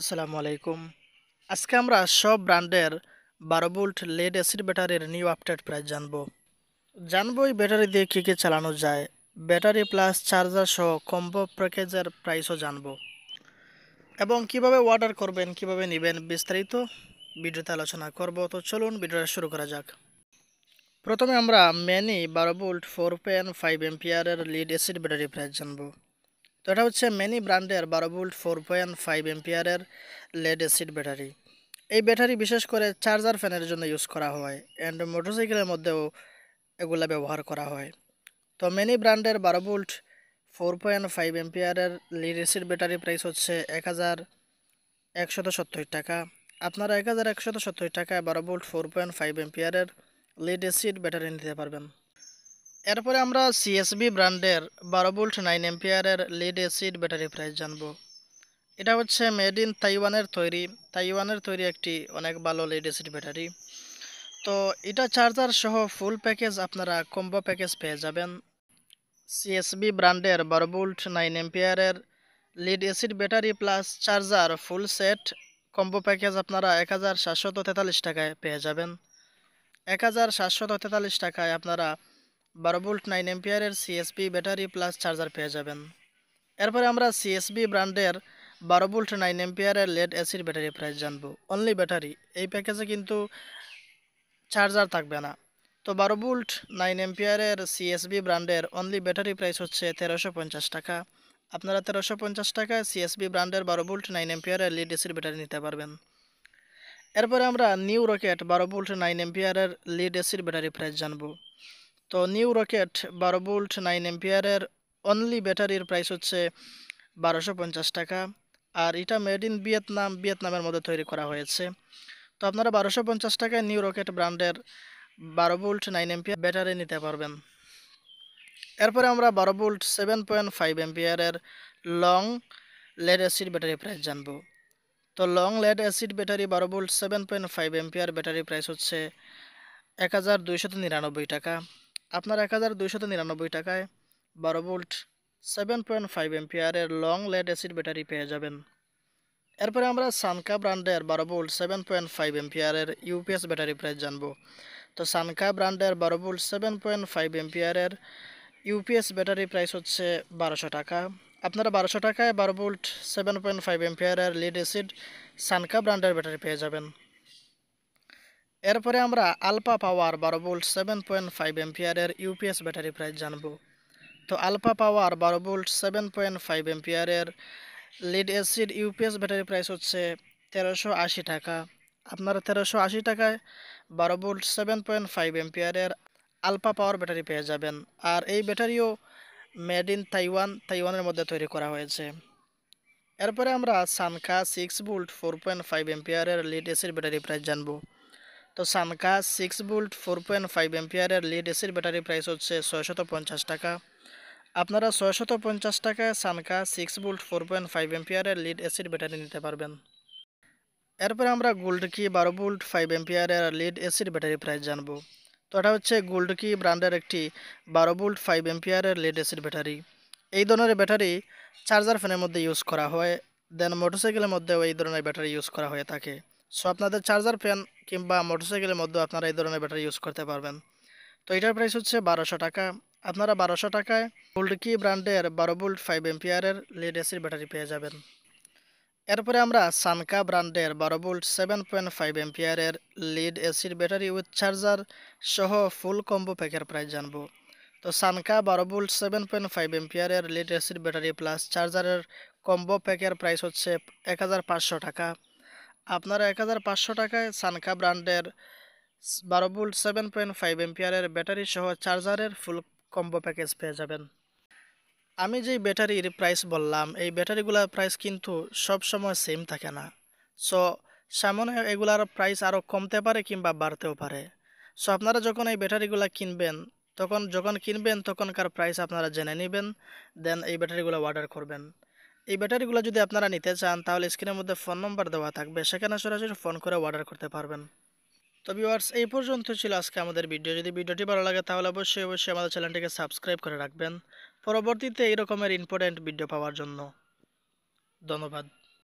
আসসালামু আলাইকুম। আজকে আমরা সব ব্র্যান্ডের বারোবোল্ট লেড অ্যাসিড ব্যাটারির নিউ আপডেট প্রাইস জানবো এই ব্যাটারি দিয়ে কী কী চালানো যায়, ব্যাটারি প্লাস চার্জার সহ কম্বো প্যাকেজের প্রাইসও জানবো এবং কিভাবে অর্ডার করবেন, কিভাবে নেবেন বিস্তারিত ভিডিওতে আলোচনা করব। তো চলুন ভিডিওটা শুরু করা যাক। প্রথমে আমরা মিনি বারোবোল্ট 4.5 amp-এর লিড অ্যাসিড ব্যাটারি প্রাইস জানবো। তো এটা হচ্ছে মিনি ব্র্যান্ডের বারোবোল্ট 4.5 amp-এর লিড অ্যাসিড ব্যাটারি। এই ব্যাটারি বিশেষ করে চার্জার ফ্যানের জন্য ইউজ করা হয় অ্যান্ড মোটরসাইকেলের মধ্যেও এগুলা ব্যবহার করা হয়। তো মিনি ব্র্যান্ডের বারোবোল্ট 4.5 amp-এর লিড অ্যাসিড ব্যাটারি প্রাইস হচ্ছে 1170 টাকা। আপনারা 1170 টাকায় বারোবোল্ট 4.5 amp-এর লিড অ্যাসিড ব্যাটারি নিতে পারবেন। এরপরে আমরা সিএসবি ব্র্যান্ডের বারোবোল্ট 9 amp-এর লিড অ্যাসিড ব্যাটারি প্রাইস জানবো। এটা হচ্ছে মেড ইন তাইওয়ানের তৈরি একটি অনেক ভালো লিড অ্যাসিড ব্যাটারি। তো এটা চার্জার সহ ফুল প্যাকেজ আপনারা কম্বো প্যাকেজ পেয়ে যাবেন। সিএসবি ব্র্যান্ডের বারোবোল্ট 9 amp-এর lead acid battery plus charger full set combo package আপনারা 1743 টাকায় পেয়ে যাবেন। 1743 টাকায় আপনারা বারোবোল্ট 9 amp-এর সিএসবি ব্যাটারি প্লাস চার্জার পেয়ে যাবেন। এরপরে আমরা সিএসবি ব্র্যান্ডের বারোবোল্ট 9 amp-এর লিড অ্যাসিড ব্যাটারি প্রাইস জানবো। অনলি ব্যাটারি, এই প্যাকেজে কিন্তু চার্জার থাকবে না। তো বারোবোল্ট 9 amp-এর সিএসবি ব্র্যান্ডের অনলি ব্যাটারি প্রাইস হচ্ছে 1350 টাকা। আপনারা 1350 টাকায় সিএসবি ব্র্যান্ডের বারোবোল্ট 9 amp-এর লিড অ্যাসিড ব্যাটারি নিতে পারবেন। এরপরে আমরা নিউ রকেট বারোবোল্ট 9 amp-এর লিড অ্যাসিড ব্যাটারি প্রাইস জানবো। তো নিউ রকেট বারোবোল্ট 9 amp-এর অনলি ব্যাটারির প্রাইস হচ্ছে 1250 টাকা। আর এটা মেড ইন ভিয়েতনামের মধ্যে তৈরি করা হয়েছে। তো আপনারা 1250 টাকায় নিউ রকেট ব্র্যান্ডের বারোবোল্ট 9 amp-এর ব্যাটারি নিতে পারবেন। এরপরে আমরা বারোবোল্ট 7.5 amp-এর long lead acid battery price জানবো। তো লং লেড অ্যাসিড ব্যাটারি বারোবোল্ট 7.5 amp-এর ব্যাটারি প্রাইস হচ্ছে 1299 টাকা। আপনার 1299 টাকায় বারোবোল্ট 7.5 amp-এর লং লেড অ্যাসিড ব্যাটারি পেয়ে যাবেন। এরপরে আমরা সানকা ব্র্যান্ডের বারোবোল্ট 7.5 amp-এর ইউপিএস ব্যাটারি প্রাইস জানবো। তো সানকা ব্র্যান্ডের বারোবোল্ট 7.5 amp-এর ইউপিএস ব্যাটারি প্রাইস হচ্ছে 1200 টাকা। আপনারা 1200 টাকায় বারোবোল্ট 7.5 amp-এর লিড অ্যাসিড সানকা ব্র্যান্ডের ব্যাটারি পেয়ে যাবেন। এরপরে আমরা আলফা পাওয়ার বারোবোল্ট 7.5 amp-এর ইউপিএস ব্যাটারি প্রাইস জানবো। তো আলফা পাওয়ার বারোবোল্ট 7.5 amp-এর lead acid UPS battery price হচ্ছে 1380 টাকা। আপনারা 1380 টাকায় বারোবোল্ট 7.5 amp-এর আলফা পাওয়ার ব্যাটারি পেয়ে যাবেন। আর এই ব্যাটারিও মেড ইন তাইওয়ানের মধ্যে তৈরি করা হয়েছে। এরপরে আমরা সানকা 6 ভোল্ট 4.5 amp-এর লিড অ্যাসিড ব্যাটারি প্রাইস জানবো। তো সানকা 6 ভোল্ট 4.5 amp-এর লিড অ্যাসিড ব্যাটারি প্রাইস হচ্ছে 650 টাকা। আপনারা 650 টাকায় সানকা 6 ভোল্ট 4.5 amp-এর লিড অ্যাসিড ব্যাটারি নিতে পারবেন। এরপরে আমরা গোল্ড কি 12 ভোল্ট 5 amp-এর লিড অ্যাসিড ব্যাটারি প্রাইস জানবো। তো এটা হচ্ছে গোল্ড কি ব্র্যান্ডের একটি 12 ভোল্ট 5 amp-এর লিড অ্যাসিড ব্যাটারি। এই ধরনের ব্যাটারি চার্জার ফ্যানের মধ্যে ইউজ করা হয়, দেন মোটরসাইকেলের মধ্যেও এই ধরনের ব্যাটারি ইউজ করা হয়ে থাকে। সো আপনাদের চার্জার ফ্যান কিংবা মোটরসাইকেলের মধ্যেও আপনারা এই ধরনের ব্যাটারি ইউজ করতে পারবেন। তো এটার প্রাইস হচ্ছে 1200 টাকা। আপনারা 1200 টাকায় গোল্ড কি ব্র্যান্ডের 12 ভোল্ট 5 amp-এর লিড অ্যাসিড ব্যাটারি পেয়ে যাবেন। এরপরে আমরা সানকা ব্র্যান্ডের 12 ভোল্ট 7.5 amp-এর lead acid battery with charger সহ ফুল কম্বো প্যাকের প্রাইস জানবো। তো সানকা 12 ভোল্ট 7.5 amp-এর লিড অ্যাসিড ব্যাটারি প্লাস চার্জারের কম্বো প্যাকের প্রাইস হচ্ছে 1500 টাকা। আপনারা 1500 টাকায় সানকা ব্র্যান্ডের 12 ভোল্ট 7.5 amp-এর ব্যাটারি সহ চার্জারের ফুল কম্বো প্যাকেজ পেয়ে যাবেন। আমি যেই ব্যাটারির প্রাইস বললাম, এই ব্যাটারিগুলোর প্রাইস কিন্তু সব সময় সেম থাকে না। সো সামনে এগুলার প্রাইস আরও কমতে পারে কিংবা বাড়তেও পারে। সো আপনারা যখন এই ব্যাটারিগুলো কিনবেন তখনকার প্রাইস আপনারা জেনে নেবেন, দেন এই ব্যাটারিগুলো অর্ডার করবেন। এই ব্যাটারিগুলো যদি আপনারা নিতে চান তাহলে স্ক্রিনের মধ্যে ফোন নম্বর দেওয়া থাকবে, সেখানে সরাসরি ফোন করে অর্ডার করতে পারবেন। তো ভিউয়ার্স, এই পর্যন্ত ছিল আজকে আমাদের ভিডিও। যদি ভিডিওটি ভালো লাগে তাহলে অবশ্যই আমাদের চ্যানেলটিকে সাবস্ক্রাইব করে রাখবেন পরবর্তীতে এই রকমের ইম্পর্ট্যান্ট ভিডিও পাওয়ার জন্য। ধন্যবাদ।